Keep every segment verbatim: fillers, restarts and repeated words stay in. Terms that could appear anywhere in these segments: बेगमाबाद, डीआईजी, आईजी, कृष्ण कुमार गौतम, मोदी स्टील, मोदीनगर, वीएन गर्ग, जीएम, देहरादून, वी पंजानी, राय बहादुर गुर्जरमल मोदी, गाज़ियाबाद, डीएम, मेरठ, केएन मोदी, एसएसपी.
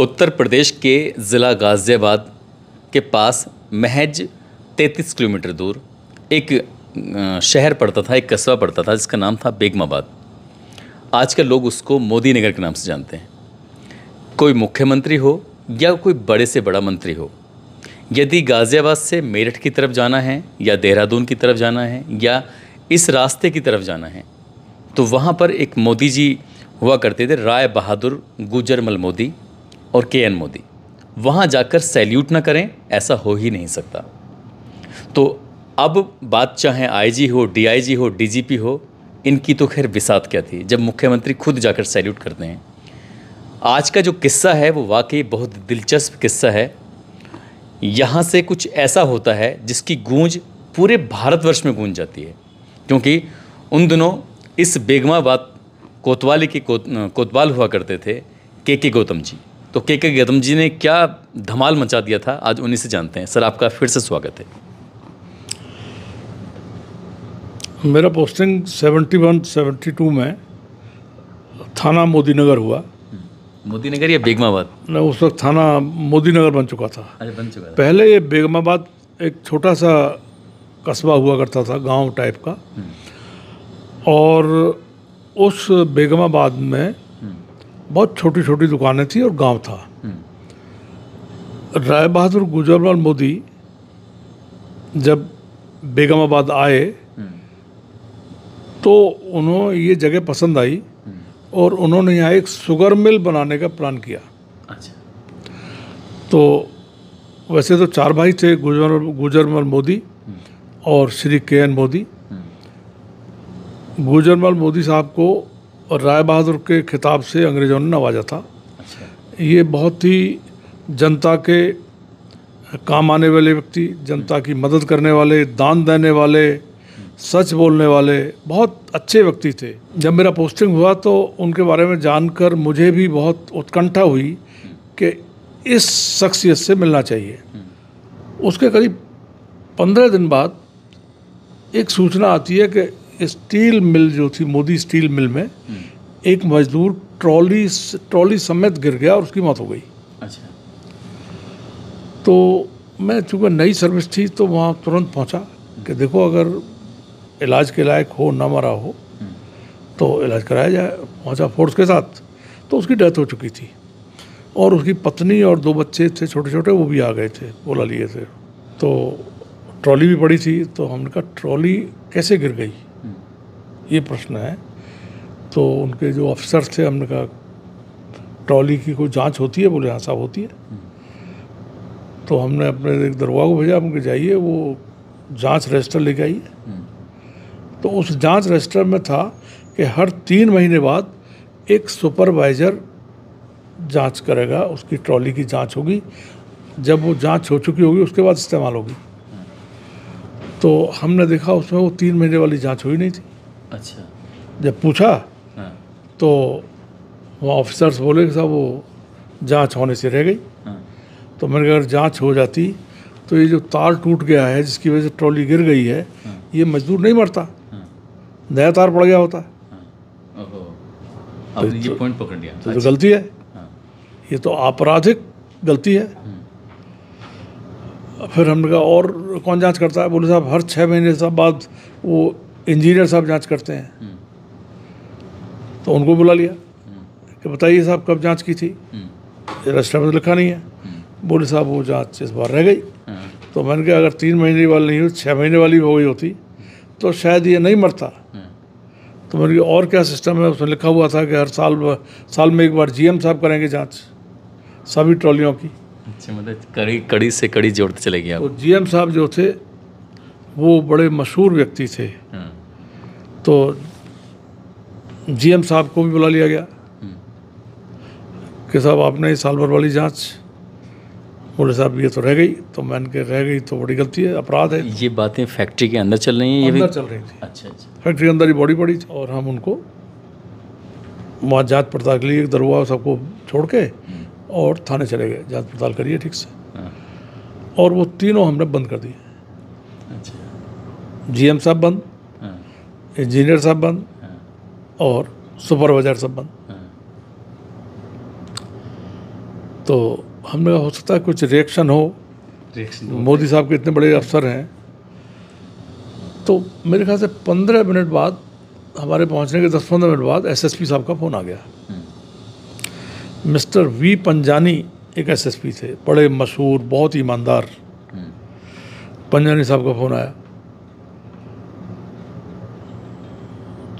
उत्तर प्रदेश के ज़िला गाज़ियाबाद के पास महज तैंतीस किलोमीटर दूर एक शहर पड़ता था, एक कस्बा पड़ता था जिसका नाम था बेगमाबाद। आजकल लोग उसको मोदीनगर के नाम से जानते हैं। कोई मुख्यमंत्री हो या कोई बड़े से बड़ा मंत्री हो, यदि गाज़ियाबाद से मेरठ की तरफ जाना है या देहरादून की तरफ जाना है या इस रास्ते की तरफ जाना है, तो वहाँ पर एक मोदी जी हुआ करते थे, राय बहादुर गुर्जरमल मोदी और केएन मोदी। वहाँ जाकर सैल्यूट ना करें, ऐसा हो ही नहीं सकता। तो अब बात चाहे आईजी हो, डीआईजी हो, डीजीपी हो, इनकी तो खैर बिसात क्या थी जब मुख्यमंत्री खुद जाकर सैल्यूट करते हैं। आज का जो किस्सा है वो वाकई बहुत दिलचस्प किस्सा है। यहाँ से कुछ ऐसा होता है जिसकी गूंज पूरे भारतवर्ष में गूंज जाती है, क्योंकि उन दिनों इस बेगमाबाद कोतवाली के कोतवाल हुआ करते थे केके गौतम जी। तो केके गौतम जी ने क्या धमाल मचा दिया था, आज उन्हीं से जानते हैं। सर, आपका फिर से स्वागत है। मेरा पोस्टिंग इकहत्तर बहत्तर में थाना मोदीनगर हुआ। मोदीनगर या बेगमाबाद? ना, उस वक्त थाना मोदीनगर बन चुका था। अरे बन चुका था। पहले ये बेगमाबाद एक छोटा सा कस्बा हुआ करता था, गांव टाइप का, और उस बेगमाबाद में बहुत छोटी छोटी दुकानें थी और गांव था। राय बहादुर गुर्जरमल मोदी जब बेगमाबाद आए तो उन्होंने ये जगह पसंद आई और उन्होंने यहाँ एक शुगर मिल बनाने का प्लान किया। अच्छा। तो वैसे तो चार भाई थे, गुर्जर गुर्जरमल मोदी और श्री केएन मोदी। गुर्जरमल मोदी साहब को राय बहादुर के खिताब से अंग्रेज़ों ने नवाजा था। अच्छा। ये बहुत ही जनता के काम आने वाले व्यक्ति, जनता की मदद करने वाले, दान देने वाले, सच बोलने वाले, बहुत अच्छे व्यक्ति थे। जब मेरा पोस्टिंग हुआ तो उनके बारे में जानकर मुझे भी बहुत उत्कंठा हुई कि इस शख्सियत से मिलना चाहिए। उसके करीब पंद्रह दिन बाद एक सूचना आती है कि स्टील मिल जो थी, मोदी स्टील मिल में एक मजदूर ट्रॉली ट्रॉली समेत गिर गया और उसकी मौत हो गई। अच्छा। तो मैं चूँकि नई सर्विस थी तो वहाँ तुरंत पहुँचा कि देखो, अगर इलाज के लायक हो ना मरा हो तो इलाज कराया जाए। पहुँचा फोर्स के साथ, तो उसकी डेथ हो चुकी थी और उसकी पत्नी और दो बच्चे थे छोटे छोटे, वो भी आ गए थे, बोला लिए थे। तो ट्रॉली भी पड़ी थी, तो हमने कहा ट्रॉली कैसे गिर गई, ये प्रश्न है। तो उनके जो अफसर थे, हमने कहा ट्रॉली की कोई जांच होती है? बोले हाँ साहब होती है। तो हमने अपने एक दरोगा को भेजा, उनके जाइए वो जांच रजिस्टर लेके आइए। तो उस जांच रजिस्टर में था कि हर तीन महीने बाद एक सुपरवाइज़र जांच करेगा, उसकी ट्रॉली की जांच होगी। जब वो जांच हो चुकी होगी उसके बाद इस्तेमाल होगी। तो हमने देखा उसमें वो तीन महीने वाली जांच हुई नहीं थी। अच्छा। जब पूछा तो वहाँ ऑफिसर्स बोले कि साहब वो जांच होने से रह गई। तो मैंने कहा अगर जांच हो जाती तो ये जो तार टूट गया है जिसकी वजह से ट्रॉली गिर गई है, ये मजदूर नहीं मरता, नया तार पड़ गया होता। आपने ये पॉइंट पकड़ लिया। तो, तो गलती है, ये तो आपराधिक गलती है। फिर हमने कहा और कौन जांच करता है? बोले साहब हर छः महीने साहब बाद वो इंजीनियर साहब जांच करते हैं। तो उनको बुला लिया कि बताइए साहब कब जांच की थी, रजिस्टर में लिखा नहीं है। बोले साहब वो जांच इस बार रह गई। तो मैंने कहा अगर तीन महीने वाली नहीं हो, छः महीने वाली हो गई होती तो शायद ये नहीं मरता। तो मैंने कहा और क्या सिस्टम है? उसमें लिखा हुआ था कि हर साल साल में एक बार जीएम साहब करेंगे जांच सभी ट्रॉलियों की। अच्छा, मतलब कड़ी कड़ी से कड़ी जोड़ते चले गए। तो जीएम साहब जो थे वो बड़े मशहूर व्यक्ति थे, तो जीएम साहब को भी बुला लिया गया कि साहब आपने साल भर वाली जांच। बोले साहब ये तो रह गई। तो मैंने कहा रह गई तो बड़ी गलती है, अपराध है। ये बातें फैक्ट्री के अंदर चल रही हैं? ये भी चल रही थी। अच्छा अच्छा। फैक्ट्री के अंदर ही बॉडी पड़ी थी और हम उनको वहाँ जाँच पड़ताल के लिए एक दरोगा सबको छोड़ के और थाने चले गए, जांच पड़ताल करिए ठीक से। और वो तीनों हमने बंद कर दिए। अच्छा। जीएम साहब बंद, इंजीनियर साहब बंद और सुपरवाइजर साहब बंद। तो हमने हो सकता है कुछ रिएक्शन हो, रिएक्शन मोदी साहब के इतने बड़े अफसर हैं। तो मेरे ख्याल से पंद्रह मिनट बाद, हमारे पहुंचने के दस पंद्रह मिनट बाद एसएसपी साहब का फ़ोन आ गया। मिस्टर वी पंजानी एक एसएसपी थे, बड़े मशहूर, बहुत ईमानदार। पंजानी साहब का फ़ोन आया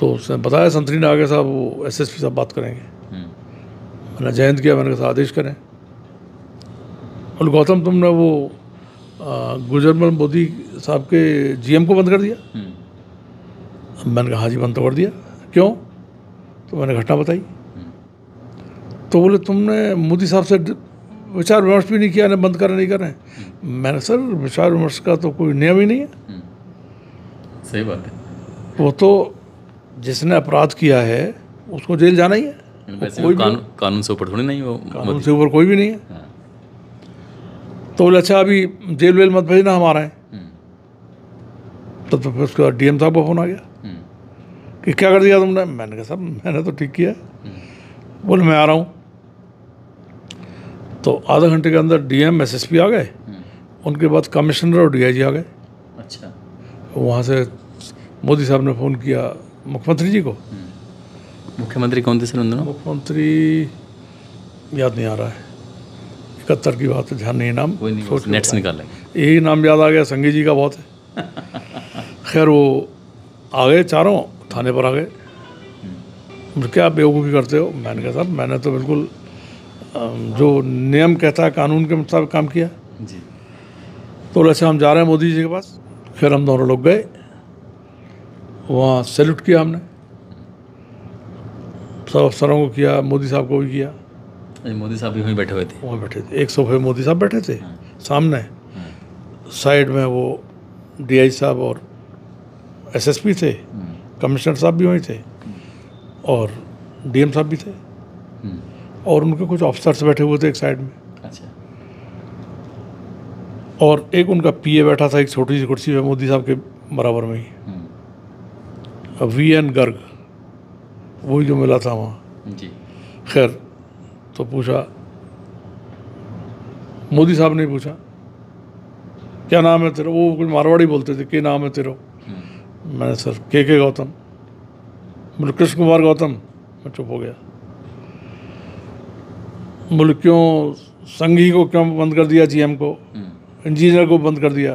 तो उसने बताया, संतरी नागे साहब वो एसएसपी साहब बात करेंगे। मैंने जयंत किया, मैंने कहा आदेश करें। और गौतम, तुमने वो गुर्जरमल मोदी साहब के जीएम को बंद कर दिया? मैंने कहा हाँ जी, बंद तो कर दिया। क्यों? तो मैंने घटना बताई। तो बोले तुमने मोदी साहब से विचार विमर्श भी नहीं किया, ना बंद कर नहीं कर रहे। मैंने सर विचार विमर्श का तो कोई नियम ही नहीं है। सही बात है, वो तो जिसने अपराध किया है उसको जेल जाना ही है। कोई कानून, कानून से ऊपर थोड़ी नहीं, वो कानून से ऊपर कोई भी नहीं है। हाँ। तो बोले अच्छा अभी जेल वेल मत भेजना, हम आ रहे हैं। तब तो फिर उसके बाद डीएम साहब का फोन आ गया कि क्या कर दिया तुमने? मैंने कहा साहब मैंने तो ठीक किया। बोले मैं आ रहा हूँ। तो आधा घंटे के अंदर डीएम एसएसपी आ गए, उनके बाद कमिश्नर और डीआईजी आ गए। अच्छा, वहाँ से मोदी साहब ने फ़ोन किया मुख्यमंत्री जी को। मुख्यमंत्री कौन थे सर? मुख्यमंत्री याद नहीं आ रहा है, इकहत्तर की बात है, ध्यान नहीं नाम, नेट से निकाल लेंगे। यही नाम याद आ गया, संगी जी का बहुत है। खैर वो आ गए, चारों थाने पर आ गए। क्या आप बेवकूफ़ी करते हो? मैंने कहा साहब मैंने तो बिल्कुल जो नियम कहता है कानून के मुताबिक काम किया जी। तो अच्छा हम जा रहे हैं मोदी जी के पास। खैर हम दोनों लोग गए, वहाँ सैल्यूट किया हमने, सब अफसरों को किया, मोदी साहब को भी किया। मोदी साहब भी वहीं बैठे हुए थे? वहाँ बैठे थे, एक सोफे मोदी साहब बैठे थे। हाँ। सामने हाँ। साइड में वो डीआई साहब और एसएसपी थे। हाँ। कमिश्नर साहब भी वहीं थे और डीएम साहब भी थे। हाँ। और उनके कुछ ऑफिसर्स बैठे हुए थे एक साइड में। अच्छा। और एक उनका पीए बैठा था एक छोटी सी कुर्सी पर मोदी साहब के बराबर में ही। हाँ। वीएन गर्ग, वही जो मिला था वहाँ जी। खैर तो पूछा, मोदी साहब ने पूछा क्या नाम है तेरा? वो कुछ मारवाड़ी बोलते थे, क्या नाम है तेरा? मैंने सर के के गौतम। बोले कृष्ण कुमार गौतम। मैं चुप हो गया। बोले क्यों संघी को क्यों बंद कर दिया? जीएम को, इंजीनियर को बंद कर दिया।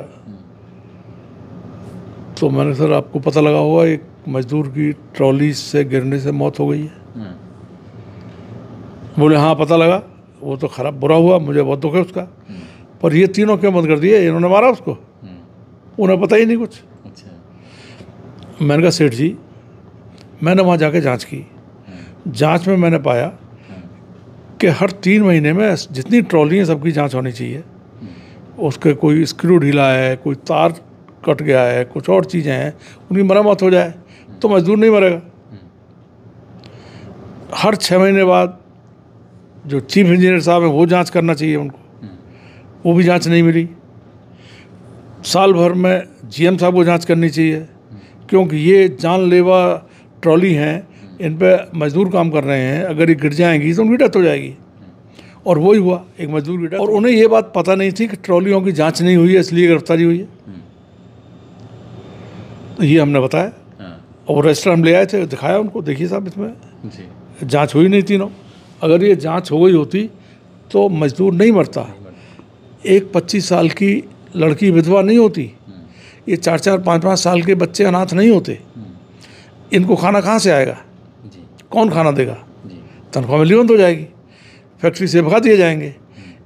तो मैंने सर आपको पता लगा होगा एक मजदूर की ट्रॉली से गिरने से मौत हो गई है। बोले हाँ पता लगा, वो तो खराब बुरा हुआ, मुझे बहुत दुख है उसका, पर ये तीनों क्यों बंद कर दिए? इन्होंने मारा उसको, उन्हें पता ही नहीं कुछ। अच्छा। मैंने कहा सेठ जी मैंने वहाँ जाके जांच की, जांच में मैंने पाया कि हर तीन महीने में जितनी ट्रॉली हैं सबकी जाँच होनी चाहिए। उसके कोई स्क्रू ढीला है, कोई तार कट गया है, कुछ और चीज़ें हैं, उनकी मरम्मत हो जाए तो मजदूर नहीं मरेगा। हर छः महीने बाद जो चीफ इंजीनियर साहब हैं वो जांच करना चाहिए उनको, वो भी जांच नहीं मिली। साल भर में जीएम साहब को जांच करनी चाहिए, क्योंकि ये जानलेवा ट्रॉली हैं, इन पर मजदूर काम कर रहे हैं, अगर ये गिर जाएंगी तो उनकी डेथ हो जाएगी। और वही हुआ, एक मजदूर की डेथ। और उन्हें ये बात पता नहीं थी कि ट्रॉलियों की जाँच नहीं हुई है इसलिए गिरफ्तारी हुई है। तो ये हमने बताया। हाँ। और रजिस्टर हम ले आए थे, दिखाया उनको, देखिए साहब इसमें जांच हुई नहीं तीनों, अगर ये जांच हो गई होती तो मजदूर नहीं मरता, नहीं मरता। एक पच्चीस साल की लड़की विधवा नहीं होती, ये चार चार पाँच पाँच साल के बच्चे अनाथ नहीं होते, इनको खाना कहाँ से आएगा? जी। कौन खाना देगा? तनख्वाह मिलीबंद हो जाएगी, फैक्ट्री से भगा दिए जाएंगे,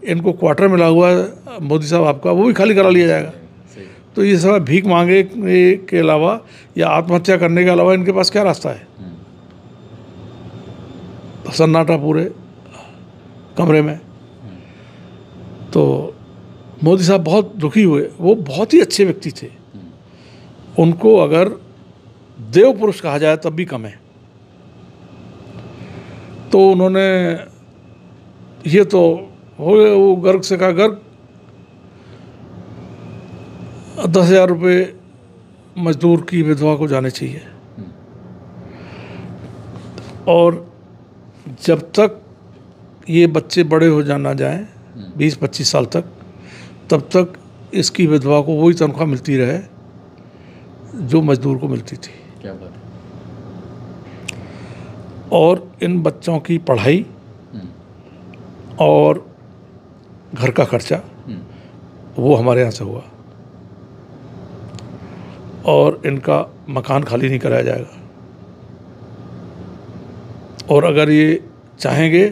इनको क्वार्टर मिला हुआ है मोदी साहब आपका, वो भी खाली करा लिया जाएगा। तो ये सब भीख मांगे के अलावा या आत्महत्या करने के अलावा इनके पास क्या रास्ता है? सन्नाटा पूरे कमरे में। तो मोदी साहब बहुत दुखी हुए। वो बहुत ही अच्छे व्यक्ति थे, उनको अगर देव पुरुष कहा जाए तब भी कम है। तो उन्होंने ये तो हो गए, वो गर्ग से कहा गर्ग दस हज़ार रुपये मजदूर की विधवा को जाने चाहिए, और जब तक ये बच्चे बड़े हो जाना जाएं बीस पच्चीस साल तक, तब तक इसकी विधवा को वही तनख्वाह मिलती रहे जो मजदूर को मिलती थी। क्या बात है। और इन बच्चों की पढ़ाई और घर का खर्चा वो हमारे यहाँ से हुआ, और इनका मकान खाली नहीं कराया जाएगा। और अगर ये चाहेंगे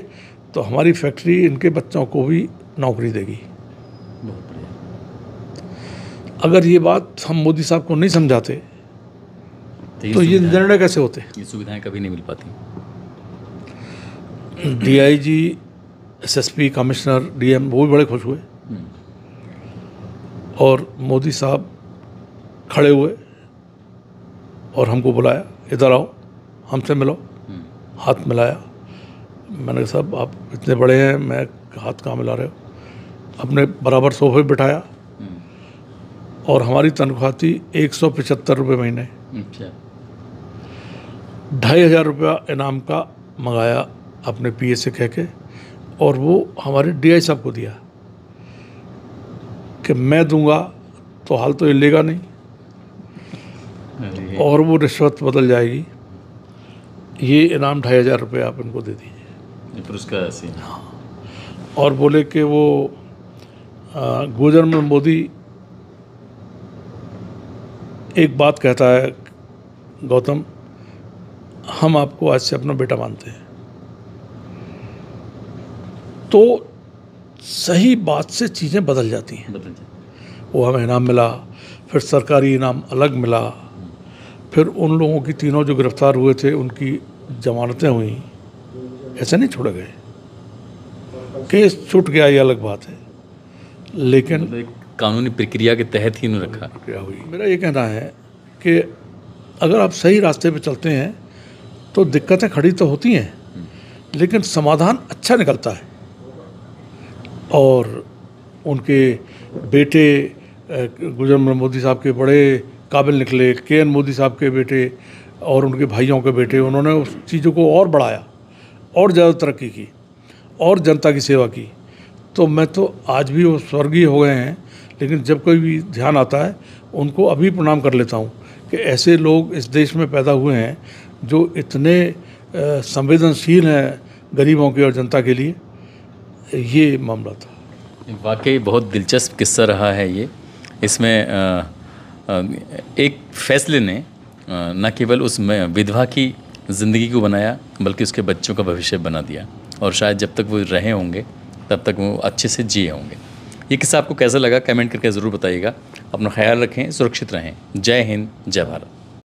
तो हमारी फैक्ट्री इनके बच्चों को भी नौकरी देगी। अगर ये बात हम मोदी साहब को नहीं समझाते तो ये निर्णय कैसे होते, ये सुविधाएं कभी नहीं मिल पाती। डीआईजी, एसएसपी, कमिश्नर, डीएम वो भी बड़े खुश हुए और मोदी साहब खड़े हुए और हमको बुलाया, इधर आओ, हमसे मिलो। हाथ मिलाया। मैंने कहा साहब आप इतने बड़े हैं, मैं हाथ कहाँ मिला रहे हो। अपने बराबर सोफे बिठाया और हमारी तनख्वाह थी एक सौ पचहत्तर रुपये महीने। ढाई हज़ार रुपया इनाम का मंगाया अपने पीए से कह के, और वो हमारे डीआई साहब को दिया कि मैं दूंगा तो हाल तो ये लेगा नहीं और वो रिश्वत बदल जाएगी। ये इनाम ढाई हज़ार रुपये आप इनको दे दीजिए, पुरस्कार ऐसे। हाँ, और बोले कि वो गुर्जरमल मोदी एक बात कहता है, गौतम हम आपको आज से अपना बेटा मानते हैं। तो सही बात से चीज़ें बदल जाती हैं, बदल जाती। वो हमें इनाम मिला, फिर सरकारी इनाम अलग मिला, फिर उन लोगों की तीनों जो गिरफ्तार हुए थे उनकी जमानतें हुई, ऐसे नहीं छोड़े गए। केस छूट गया ये अलग बात है, लेकिन कानूनी प्रक्रिया के तहत ही उन्होंने रखा प्रक्रिया हुई। मेरा ये कहना है कि अगर आप सही रास्ते पे चलते हैं तो दिक्कतें खड़ी तो होती हैं, लेकिन समाधान अच्छा निकलता है। और उनके बेटे गुर्जरमल मोदी साहब के बड़े काबिल निकले, केएन मोदी साहब के बेटे और उनके भाइयों के बेटे, उन्होंने उस चीज़ों को और बढ़ाया और ज़्यादा तरक्की की और जनता की सेवा की। तो मैं तो आज भी वो स्वर्गीय हो गए हैं, लेकिन जब कोई भी ध्यान आता है उनको अभी प्रणाम कर लेता हूँ कि ऐसे लोग इस देश में पैदा हुए हैं जो इतने संवेदनशील हैं गरीबों के और जनता के लिए। ये मामला था वाकई बहुत दिलचस्प किस्सा रहा है ये। इसमें आ, आ, एक फैसले ने न केवल उस विधवा की ज़िंदगी को बनाया बल्कि उसके बच्चों का भविष्य बना दिया, और शायद जब तक वो रहे होंगे तब तक वो अच्छे से जिए होंगे। ये किस्सा आपको कैसा लगा कमेंट करके ज़रूर बताइएगा। अपना ख्याल रखें, सुरक्षित रहें। जय हिंद, जय भारत।